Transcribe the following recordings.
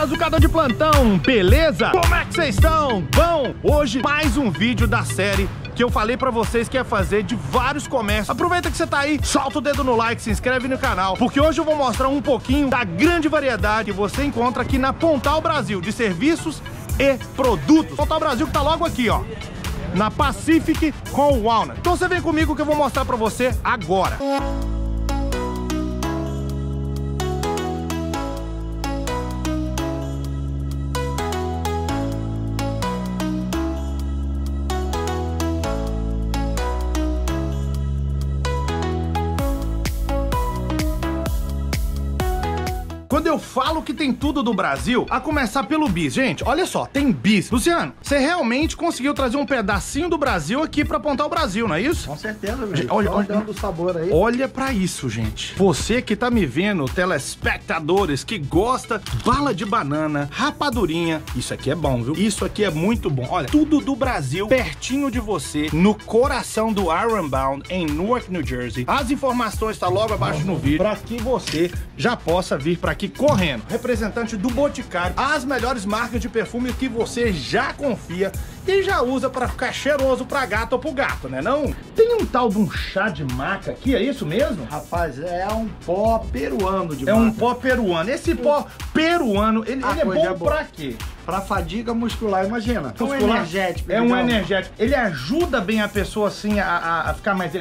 brazucador de plantão, beleza? Como é que vocês estão? Bom, hoje mais um vídeo da série que eu falei pra vocês que ia fazer de vários comércios. Aproveita que você tá aí, solta o dedo no like, se inscreve no canal, porque hoje eu vou mostrar um pouquinho da grande variedade que você encontra aqui na Pontal Brasil, de serviços e produtos. Pontal Brasil que tá logo aqui, ó, na Pacific com o Walnut. Então você vem comigo que eu vou mostrar pra você agora. Quando eu falo que tem tudo do Brasil, a começar pelo bis. Gente, olha só, tem bis. Luciano, você realmente conseguiu trazer um pedacinho do Brasil aqui pra Pontal Brasil, não é isso? Com certeza, gente. Olha o sabor aí. Olha pra isso, gente. Você que tá me vendo, telespectadores, que gosta bala de banana, rapadurinha. Isso aqui é bom, viu? Isso aqui é muito bom. Olha, tudo do Brasil, pertinho de você, no coração do Ironbound, em Newark, New Jersey. As informações estão logo abaixo no vídeo, pra que você já possa vir pra aqui correndo. Representante do Boticário, as melhores marcas de perfume que você já confia e já usa pra ficar cheiroso pra gato ou pro gato, né não? Tem um tal de um chá de maca aqui, é isso mesmo? Rapaz, é um pó peruano de maca. É um pó peruano. Esse pó peruano, ele é bom, é bom pra quê? Pra fadiga muscular, imagina. Muscular, energético. É um energético. Ele ajuda bem a pessoa, assim, a ficar mais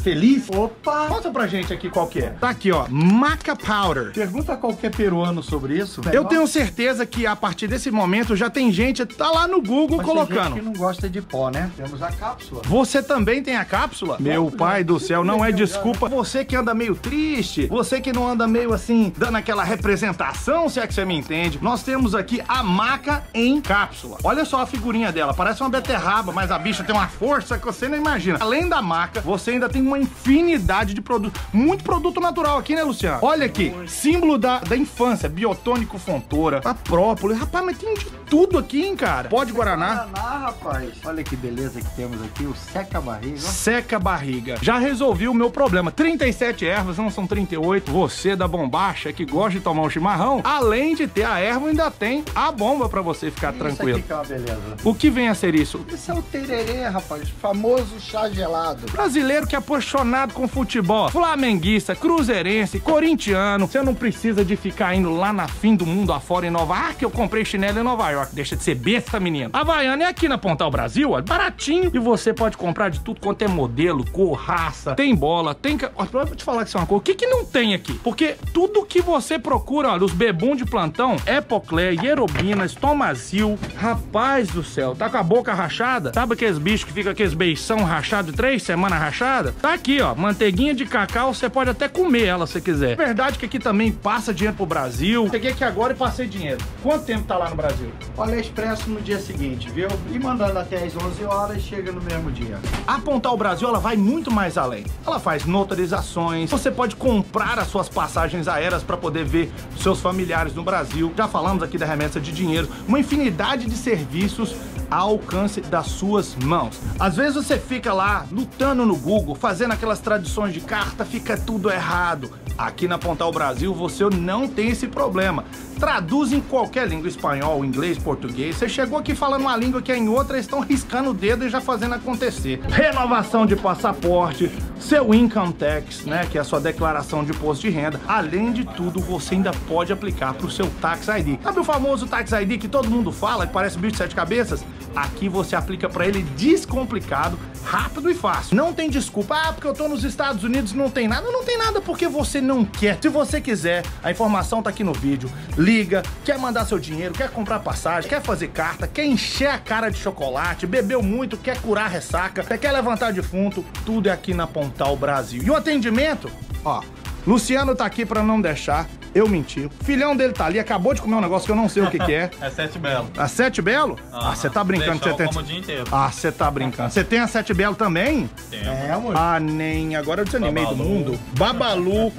feliz. Opa! Mostra pra gente aqui qual que é. Tá aqui, ó. Maca Powder. Pergunta a qualquer peruano sobre isso. Eu tenho certeza que a partir desse momento já tem gente, tá lá no Google colocando. Tem gente que não gosta de pó, né? Temos a cápsula. Você também tem a cápsula? Meu pai do céu, não é desculpa. Você que anda meio triste, você que não anda meio, assim, dando aquela representação, se é que você me entende. Nós temos aqui a maca em cápsula. Olha só a figurinha dela, parece uma beterraba, mas a bicha tem uma força que você não imagina. Além da maca, você ainda tem uma infinidade de produtos, muito produto natural aqui, né, Luciano? Olha aqui, símbolo da infância, Biotônico Fontoura, a própolis, rapaz, mas tem de tudo aqui, hein, cara? Pó de guaraná. Guaraná, rapaz. Olha que beleza que temos aqui, o Seca Barriga. Seca Barriga. Já resolvi o meu problema, 37 ervas, não são 38, você da Bombacha que gosta de tomar um chimarrão, além de ter a erva, ainda tem a bomba pra você ficar tranquilo. Isso aqui é uma beleza. O que vem a ser isso? Isso é o tererê, rapaz. Famoso chá gelado. Brasileiro que é apaixonado com futebol. Flamenguista, cruzeirense, corintiano. Você não precisa de ficar indo lá na fim do mundo afora em Nova York. Ah, que eu comprei chinelo em Nova York. Deixa de ser besta, menino. Havaiana é aqui na Pontal Brasil, ó. Baratinho. E você pode comprar de tudo quanto é modelo, cor, raça. Tem bola, tem... Ó, eu vou te falar que isso é uma coisa. O que que não tem aqui? Porque tudo que você procura, olha, os bebum de plantão, epoclé, hierobinas, tomazil, rapaz do céu, tá com a boca rachada? Sabe aqueles bichos que fica aqueles beição rachado de 3 semanas rachada? Tá aqui, ó, manteiguinha de cacau, você pode até comer ela se quiser. Verdade que aqui também passa dinheiro pro Brasil. Cheguei aqui agora e passei dinheiro. Quanto tempo tá lá no Brasil? Olha, expresso no dia seguinte, viu? E mandando até às 11 horas, chega no mesmo dia. A Pontal Brasil, ela vai muito mais além. Ela faz notarizações, você pode comprar as suas passagens aéreas pra poder ver seus familiares no Brasil. Já falamos aqui da remessa de dinheiro. Uma infinidade de serviços ao alcance das suas mãos. Às vezes você fica lá lutando no Google, fazendo aquelas traduções de carta, fica tudo errado. Aqui na Pontal Brasil você não tem esse problema. Traduz em qualquer língua, espanhol, inglês, português. Você chegou aqui falando uma língua que é em outra, eles estão riscando o dedo e já fazendo acontecer. Renovação de passaporte, seu income tax, né, que é a sua declaração de imposto de renda. Além de tudo, você ainda pode aplicar para o seu Tax ID. Sabe o famoso Tax ID que todo mundo fala, que parece bicho de 7 cabeças? Aqui você aplica para ele descomplicado, rápido e fácil. Não tem desculpa, ah, porque eu tô nos Estados Unidos, não tem nada. Não tem nada porque você não quer. Se você quiser, a informação tá aqui no vídeo. Liga, quer mandar seu dinheiro, quer comprar passagem, quer fazer carta, quer encher a cara de chocolate, bebeu muito, quer curar ressaca, quer levantar defunto, tudo é aqui na Pontal Brasil. E o atendimento? Ó, Luciano tá aqui pra não deixar eu mentir. O filhão dele tá ali, acabou de comer um negócio que eu não sei o que que é. É Sete Belo. A Sete Belo? Ah, você tá brincando. Você tem... o dia inteiro. Ah, você tá brincando. Você tem a Sete Belo também? Tem. É, amor. Ah, nem. Agora eu desanimei do mundo. Babalu.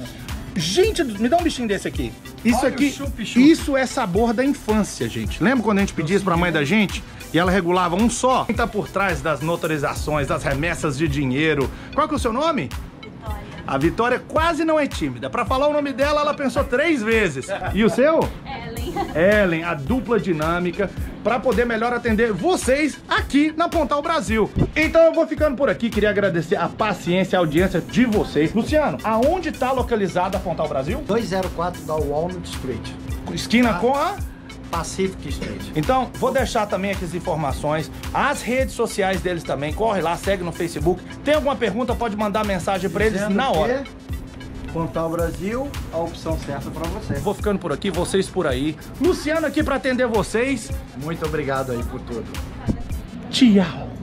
Gente, me dá um bichinho desse aqui. Isso olha, aqui, chup, chup. Isso é sabor da infância, gente. Lembra quando a gente pedia isso pra mãe da gente? E ela regulava um só? Quem tá por trás das notarizações, das remessas de dinheiro? Qual que é o seu nome? A Vitória quase não é tímida. Pra falar o nome dela, ela pensou 3 vezes. E o seu? Helen. Helen, a dupla dinâmica, para poder melhor atender vocês aqui na Pontal Brasil. Então eu vou ficando por aqui, queria agradecer a paciência e a audiência de vocês. Luciano, aonde está localizada a Pontal Brasil? 204 da Walnut Street. Esquina com a... Pacific. Então, vou deixar também aqui as informações, as redes sociais deles também, corre lá, segue no Facebook. Tem alguma pergunta, pode mandar mensagem pra eles na hora. Pontal Brasil, a opção certa pra você. Vou ficando por aqui, vocês por aí. Luciano aqui pra atender vocês. Muito obrigado aí por tudo. Tchau.